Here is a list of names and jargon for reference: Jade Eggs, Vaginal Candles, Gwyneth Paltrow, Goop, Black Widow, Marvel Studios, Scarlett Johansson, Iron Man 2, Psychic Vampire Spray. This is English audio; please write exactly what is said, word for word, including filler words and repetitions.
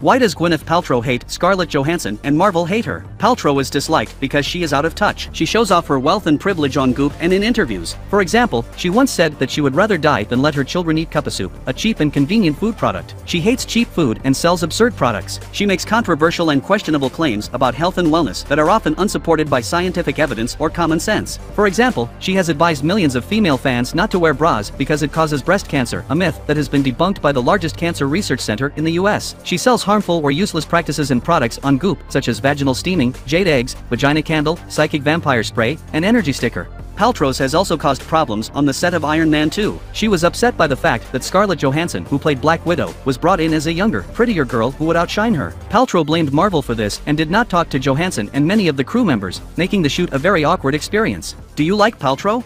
Why does Gwyneth Paltrow hate Scarlett Johansson and Marvel hate her? Paltrow is disliked because she is out of touch. She shows off her wealth and privilege on Goop and in interviews. For example, she once said that she would rather die than let her children eat Cup soup, a cheap and convenient food product. She hates cheap food and sells absurd products. She makes controversial and questionable claims about health and wellness that are often unsupported by scientific evidence or common sense. For example, she has advised millions of female fans not to wear bras because it causes breast cancer, a myth that has been debunked by the largest cancer research center in the U S. She sells harmful or useless practices and products on Goop, such as vaginal steaming, jade eggs, vagina candle, psychic vampire spray, and energy sticker. Paltrow's has also caused problems on the set of Iron Man two. She was upset by the fact that Scarlett Johansson, who played Black Widow, was brought in as a younger, prettier girl who would outshine her. Paltrow blamed Marvel for this and did not talk to Johansson and many of the crew members, making the shoot a very awkward experience. Do you like Paltrow?